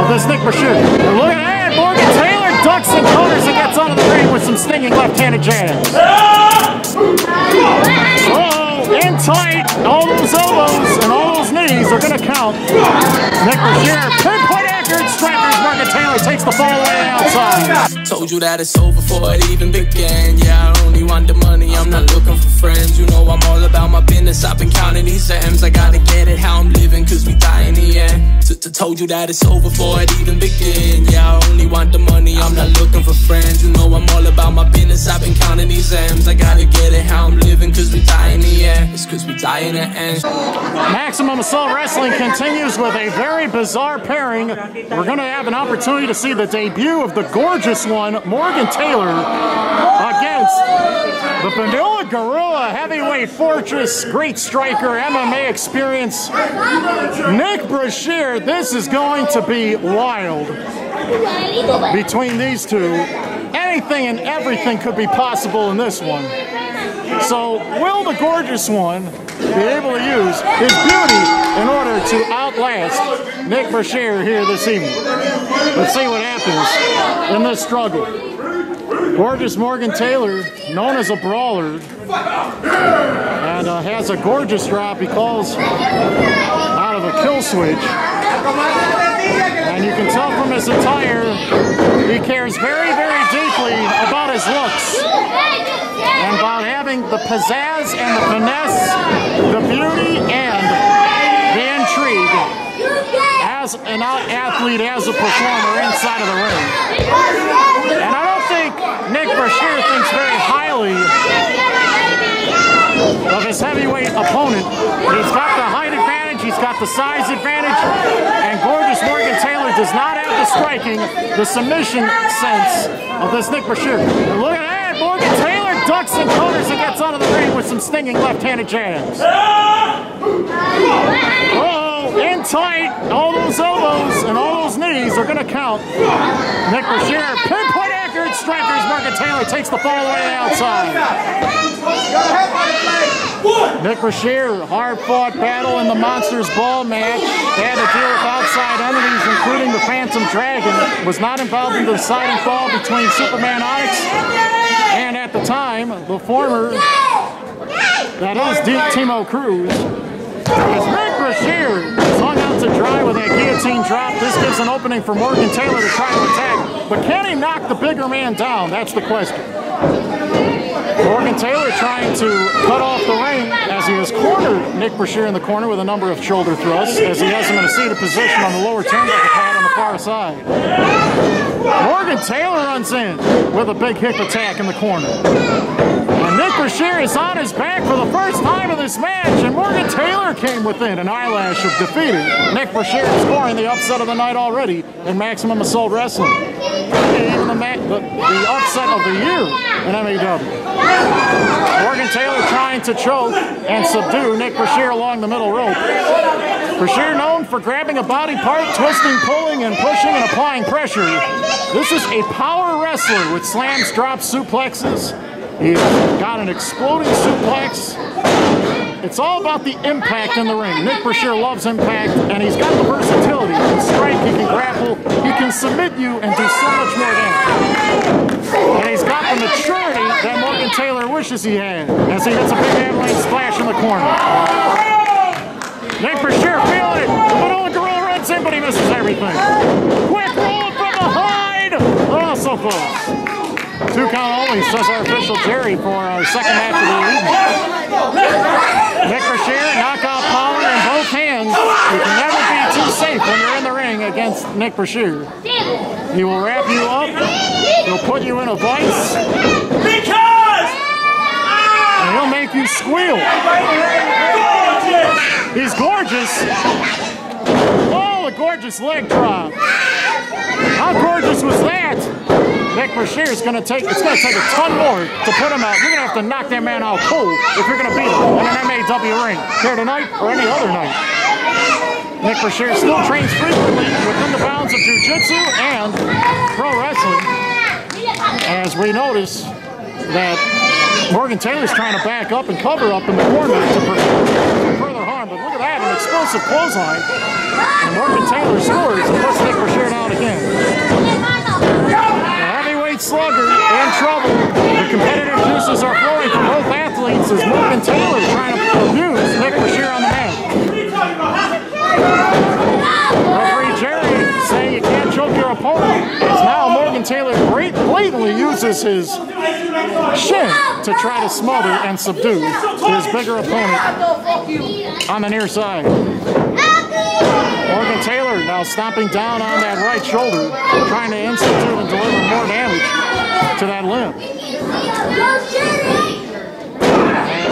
of this Nick Brashear. Look at that! Morgan Taylor ducks and counters and gets out of the ring with some stinging left-handed jabs. Oh, in tight. All those elbows and all those knees are going to count. Nick Brashear, pinpoint accurate strikers. Morgan Taylor takes the fall away outside. Told you that it's over before it even began. Yeah, I only want the money. I'm not looking for friends. You know I'm all about my business. I've been counting these M's. I got to get it how I'm living because we die in the end. Told you that it's over before it even begin. Yeah, I only want the money, I'm not looking for friends. You know I'm all about my business, I've been counting these M's. I gotta get it how I'm living, cause we die in the end. It's cause we die in the end. Maximum Assault Wrestling continues with a very bizarre pairing. We're gonna have an opportunity to see the debut of the gorgeous one, Morgan Taylor, against the Vanilla Gorilla, heavyweight fortress, great striker, MMA experience, Nick Brashear. This is going to be wild between these two. Anything and everything could be possible in this one. So will the gorgeous one be able to use his beauty in order to outlast Nick Brashear here this evening? Let's see what happens in this struggle. Gorgeous Morgan Taylor, known as a brawler, and has a gorgeous drop. He calls out of a kill switch. And you can tell from his attire, he cares very, very deeply about his looks. And about having the pizzazz and the finesse, the beauty and the intrigue as an athlete, as a performer inside of the ring. And I Nick Brashear thinks very highly of his heavyweight opponent. He's got the height advantage, he's got the size advantage, and gorgeous Morgan Taylor does not have the striking, the submission sense of this Nick Brashear. And look at that! Morgan Taylor ducks and counters and gets out of the ring with some stinging left-handed jabs. Oh, in tight. All those elbows and all those knees are going to count. Nick Brashear, pinpoint accurate strikers. Morgan Taylor takes the fall away outside. Nick Brashear, hard-fought battle in the Monsters Ball match. They had to deal with outside entities, including the Phantom Dragon. Was not involved in the deciding fall between Superman Onyx and, at the time, the former, that is Timo Cruz. As Nick Brashear is hung out to dry with that guillotine drop, this gives an opening for Morgan Taylor to try to attack. But can he knock the bigger man down? That's the question. Morgan Taylor trying to cut off the ring as he has cornered Nick Brashear in the corner with a number of shoulder thrusts, as he has him in a seated position on the lower turnbuckle pad on the far side. Morgan Taylor runs in with a big hip attack in the corner. Nick Brashear is on his back for the first time of this match, and Morgan Taylor came within an eyelash of defeating Nick Brashear, scoring the upset of the night already in Maximum Assault Wrestling. Even the upset of the year in MEW. Morgan Taylor trying to choke and subdue Nick Brashear along the middle rope. Brashear known for grabbing a body part, twisting, pulling, and pushing and applying pressure. This is a power wrestler with slams, drops, suplexes. He's got an exploding suplex. It's all about the impact in the ring. Nick Brashear loves impact, and he's got the versatility. He can strike, he can grapple, he can submit you and do so much more damage. And he's got the maturity that Morgan Taylor wishes he had as he hits a big avalanche splash in the corner. Nick Brashear feeling it. The Vanilla Gorilla runs in, but he misses everything. Quick roll from behind. Oh, so close. Two count only, says our official Jerry, for our second match of the evening. Nick Brashear, knockout power in both hands. You can never be too safe when you're in the ring against Nick Brashear. He will wrap you up, he'll put you in a vice, and he'll make you squeal. He's gorgeous. Oh, a gorgeous leg drop. How gorgeous was that? Nick Brashear is going to take, it's going to take a ton more to put him out. You're going to have to knock that man out cold if you're going to beat him in an MAW ring here tonight or any other night. Nick Brashear still trains frequently within the bounds of jiu-jitsu and pro wrestling. As we notice that Morgan Taylor's trying to back up and cover up in the corner to prevent further harm. But look at that, an explosive clothesline. And Morgan Taylor scores and puts Nick Brashear uses his shin to try to smother and subdue his bigger opponent on the near side. Morgan Taylor now stomping down on that right shoulder, trying to institute and deliver more damage to that limb.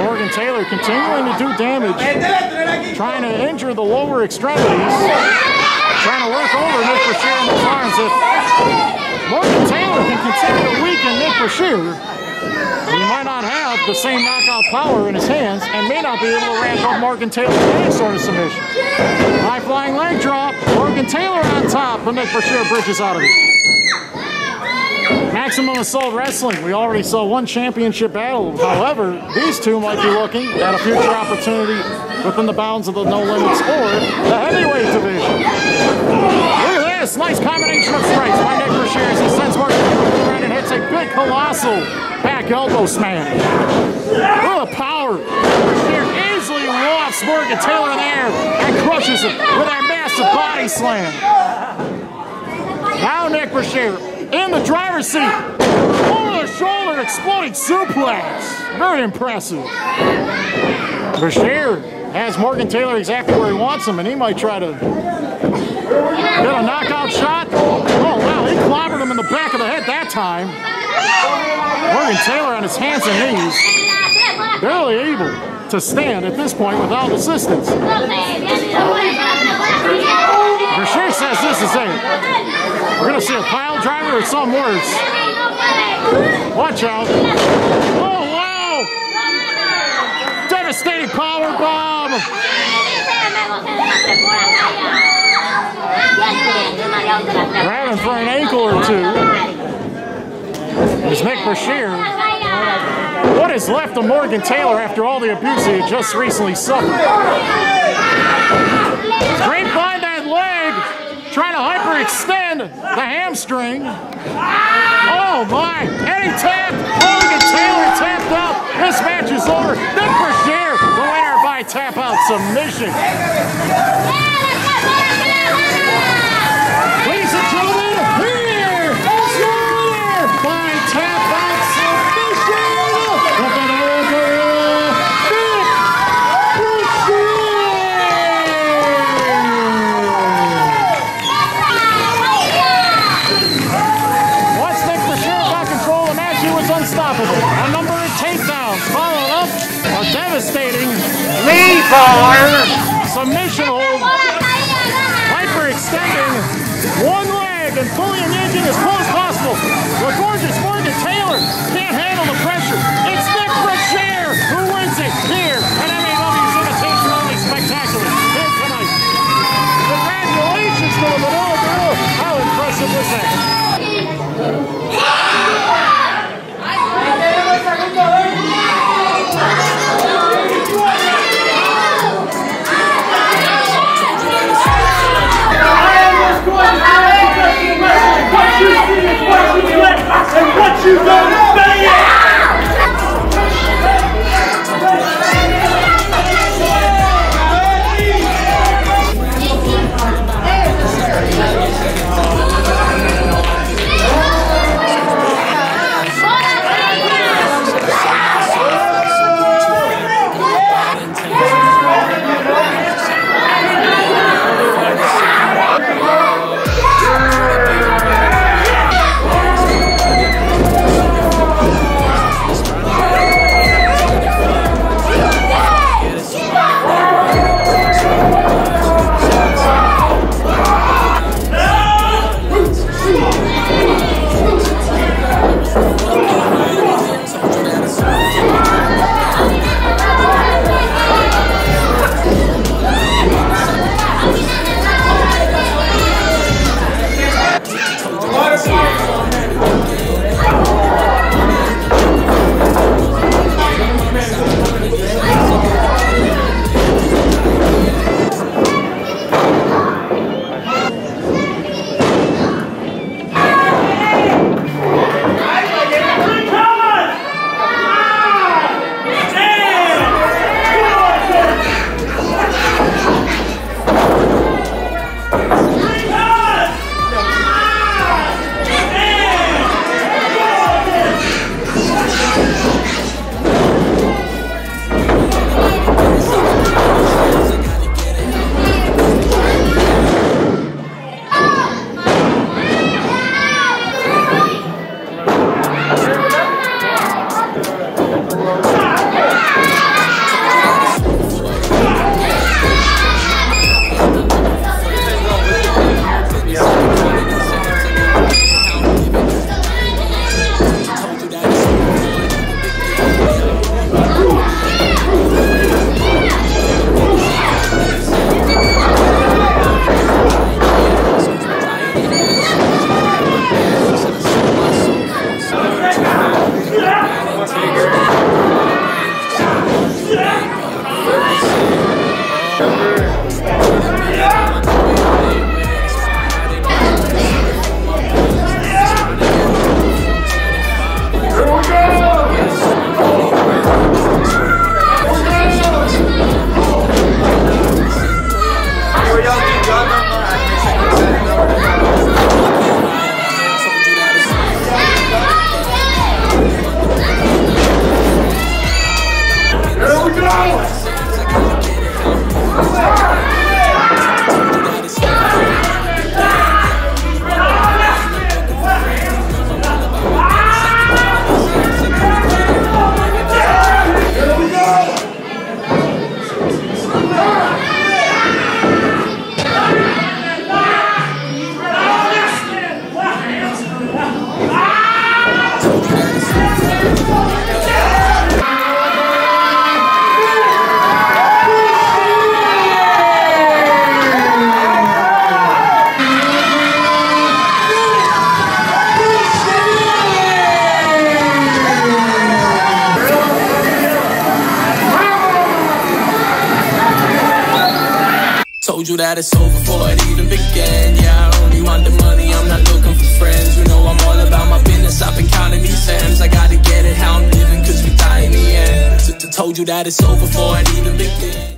Morgan Taylor continuing to do damage, trying to injure the lower extremities, trying to work over Nick Brashear in his arms. If Morgan Taylor can continue to weaken Nick Brashear, he might not have the same knockout power in his hands and may not be able to ramp up Morgan Taylor's any sort of submission. High flying leg drop, Morgan Taylor on top, but Nick Brashear bridges out of it. Maximum Assault Wrestling, we already saw one championship battle. However, these two might be looking at a future opportunity within the bounds of the No Limits or the heavyweight division. Look at this, nice combination of strikes by Nick Brashear as he sends Morgan Taylor and hits a big colossal back elbow smash. Look at the power. Brashear easily lofts Morgan Taylor in the air and crushes him with that massive body slam. Now Nick Brashear in the driver's seat, over the shoulder, exploding suplex. Very impressive. Brashear has Morgan Taylor exactly where he wants him, and he might try to get a knockout shot. Oh, wow, he clobbered him in the back of the head that time. Morgan Taylor on his hands and knees, barely able to stand at this point without assistance. Brashear says this is it. We're going to see a pile driver or something worse. Watch out. Oh, wow! Devastating power bomb. Grabbing for an ankle or two is Nick Brashear. What is left of Morgan Taylor after all the abuse he had just recently suffered? Great by that leg. Trying to hyperextend the hamstring. Oh my, and he tapped. Morgan Taylor tapped out. This match is over. Nick Brashear, the winner by tap out submission. Ladies and gentlemen, here is your winner by tap out submission. The Vanilla Gorilla, Nick Brashear. A number of takedowns followed up a devastating knee collar, submission hold, hyperextending one leg and fully engaging as close as possible. The gorgeous Morgan Taylor can't handle the pressure. It's Nick Brashear who wins it here at MAW's Invitation Only Spectacular here tonight. Congratulations to the Vanilla Gorilla. How impressive was that? told you that it's over before it even began. Yeah, I only want the money, I'm not looking for friends. You know I'm all about my business, I've been counting these M's. I gotta get it how I'm living, cause we die in the end. Told you that it's over before it even began.